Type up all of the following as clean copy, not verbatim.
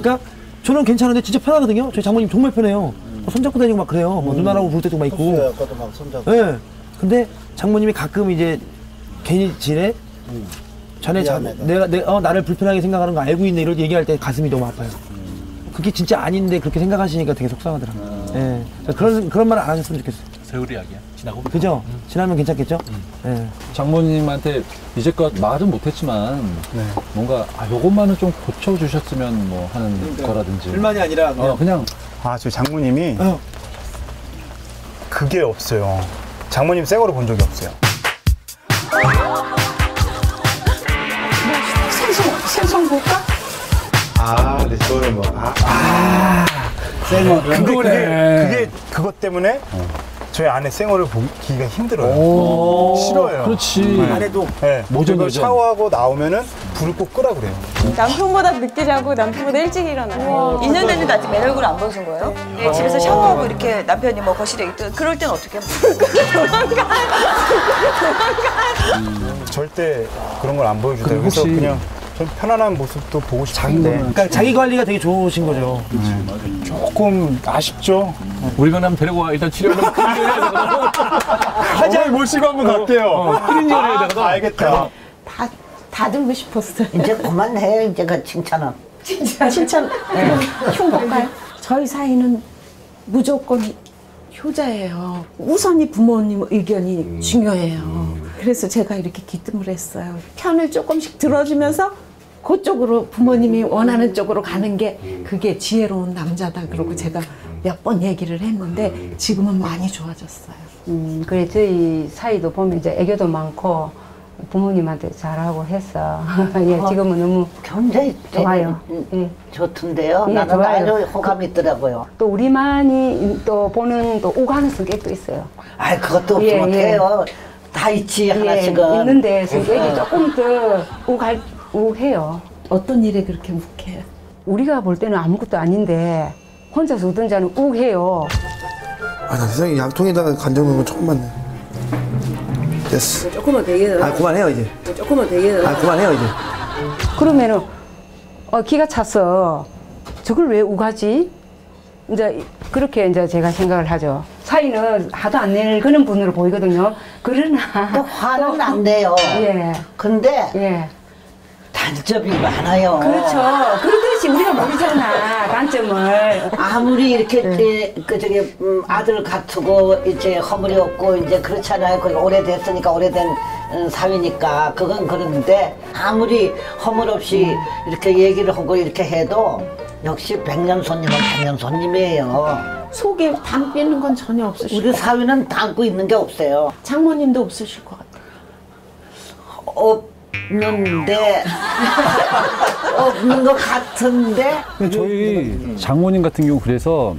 그러니까 저는 괜찮은데 진짜 편하거든요. 저희 장모님 정말 편해요. 손잡고 다니고 막 그래요. 뭐 누나라고 부를 때도 막 있고. 아까도 막 손잡고. 예. 근데 장모님이 가끔 이제 괜히 지레 자네 나를 불편하게 생각하는 거 알고 있네 이런 얘기할 때 가슴이 너무 아파요. 그게 진짜 아닌데 그렇게 생각하시니까 되게 속상하더라고요. 예. 그러니까 그런 말을 안 하셨으면 좋겠어요. 세월이 약이야. 지나고. 그죠? 지나면 괜찮겠죠? 예. 장모님한테 이제껏 말은 못했지만 네. 뭔가 아, 요것만은 좀 고쳐주셨으면 뭐 하는 그러니까, 거라든지. 일만이 아니라 그냥. 그냥. 아, 저희 장모님이 그게 없어요. 장모님 새 거를 본 적이 없어요. 생선 볼까? 아, 근데 저는 뭐. 생얼. 그게 그것 때문에 저희 아내 생얼을 보기가 힘들어요. 싫어요. 그렇지. 아내도 네. 모든 샤워하고 나오면은 불을 꼭 끄라 그래요. 남편보다 늦게 자고 남편보다 일찍 일어나요. 2년 됐는데 아직 내 얼굴 안 보여준 거예요? 네, 집에서 샤워하고 이렇게 남편이 뭐 거실에 있든 그럴 땐 어떻게 불 끄고 도망가. 절대 그런 걸 안 보여주죠. 그래서 그냥. 좀 편안한 모습도 보고 싶은데 그러니까 자기 관리가 되게 좋으신 거죠. 그치, 조금 아쉽죠. 우리가 한번 데리고 와. 일단 치료는 하지만 모시고 한번 갈게요. 클리닉에다가 알겠다. 다 들고 싶었어요. 이제 그만해요. 이제 그 칭찬은. 칭찬. 그럼 흉볼까요? 저희 사이는 무조건 효자예요. 우선이 부모님 의견이 중요해요. 그래서 제가 이렇게 기뜸을 했어요. 편을 조금씩 들어주면서 그쪽으로 부모님이 원하는 쪽으로 가는 게 그게 지혜로운 남자다 그러고 제가 몇 번 얘기를 했는데 지금은 많이 좋아졌어요. 그래 저희 사이도 보면 이제 애교도 많고 부모님한테 잘하고 했어. 예, 지금은 너무 굉장히 좋아요. 좋던데요. 예, 나는 아주 호감이 있더라고요. 또 우리만이 또 보는 또 오가는 성격도 있어요. 아, 그것도 없지 못해요. 다 있지 하나씩은. 있는데 성격이 조금 더 우해요. 어떤 일에 그렇게 묵해요? 우리가 볼 때는 아무것도 아닌데 혼자서 어떤 자는 우해요. 아, 나 세상에 양통에다가 간장 넣으면 처음 봤네. 됐어. 조금만 되게요. 아, 그만해요 이제. 조금만 되게요. 아, 그만해요 이제. 그러면은 기가 차서 저걸 왜 우가지? 이제 그렇게 이제 제가 생각을 하죠. 사이는 하도 안 낼 그런 분으로 보이거든요. 그러나 또 화는 또, 안 내요. 예. 근데 단점이 많아요. 그렇죠. 그렇듯이 우리가 모르잖아 단점을. 아무리 이렇게 그 저기 아들 갖추고 이제 허물이 없고 이제 그렇잖아요. 그 오래됐으니까 오래된 사위니까 그건 그런데 아무리 허물 없이 이렇게 얘기를 하고 이렇게 해도 역시 백년 손님은 백년 손님이에요. 속에 담기는 건 전혀 없으시고 우리 사위는 담고 있는 게 없어요. 장모님도 없으실 것 같아요. 없는데 없는 것 같은데 저희 장모님 같은 경우 그래서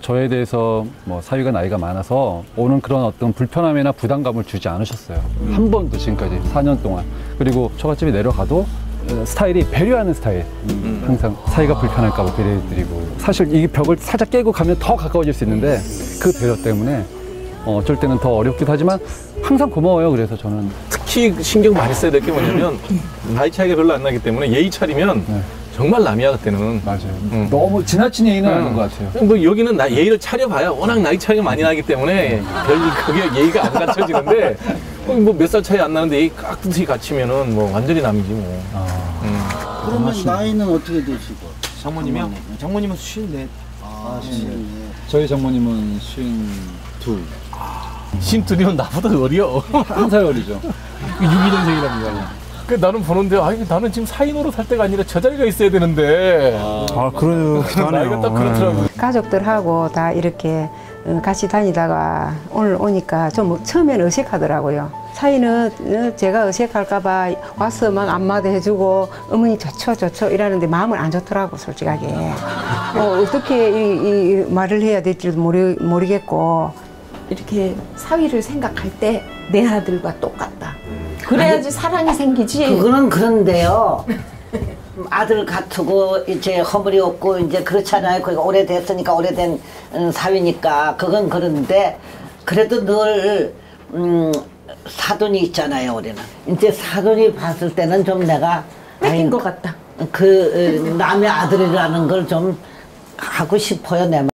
저에 대해서 뭐 사위가 나이가 많아서 오는 그런 어떤 불편함이나 부담감을 주지 않으셨어요. 한 번도 지금까지 4년 동안. 그리고 처갓집에 내려가도 스타일이 배려하는 스타일. 항상 사이가 불편할까 봐 배려해드리고 사실 이 벽을 살짝 깨고 가면 더 가까워질 수 있는데 그 배려 때문에 어쩔 때는 더 어렵기도 하지만 항상 고마워요. 그래서 저는 특히 신경 많이 써야 될 게 뭐냐면 나이 차이가 별로 안 나기 때문에 예의 차리면 정말 남이야 그때는. 맞아요. 너무 지나친 예의는 아닌 것 같아요. 뭐 여기는 예의를 차려봐야 워낙 나이 차이가 많이 나기 때문에 별 그게 예의가 안 갖춰지는데 뭐 몇 살 차이 안 나는데 예의 깍듯이 갖추면은 뭐 완전히 남이지 뭐. 그러면 나이는 어떻게 되시고? 장모님이요? 장모님은 54. 아, 54. 저희 장모님은 52. 52이면 나보다 어려. 한 살 어리죠. 62년생이랍니다. 나는 보는데, 아, 나는 지금 사인으로 살 때가 아니라 저 자리가 있어야 되는데. 아, 그러기도 하네요. 나이가 딱 그렇더라고요. 가족들하고 다 이렇게 같이 다니다가 오늘 오니까 좀 처음엔 어색하더라고요. 사이는 제가 어색할까봐 와서 막 안마도 해주고 어머니 좋죠 이러는데 마음은 안 좋더라고 솔직하게. 어떻게 이 말을 해야 될지도 모르겠고 이렇게 사위를 생각할 때 내 아들과 똑같다. 그래야지 아니, 사랑이 생기지. 그거는 그런데요. 아들 갖추고 이제 허물이 없고 이제 그렇잖아요. 그러니까 오래됐으니까 오래된 사위니까 그건 그런데 그래도 늘 사돈이 있잖아요. 우리는 이제 사돈이 봤을 때는 좀 내가 뺏긴 것 같다. 그 남의 아들이라는 걸 좀 하고 싶어요, 내 말.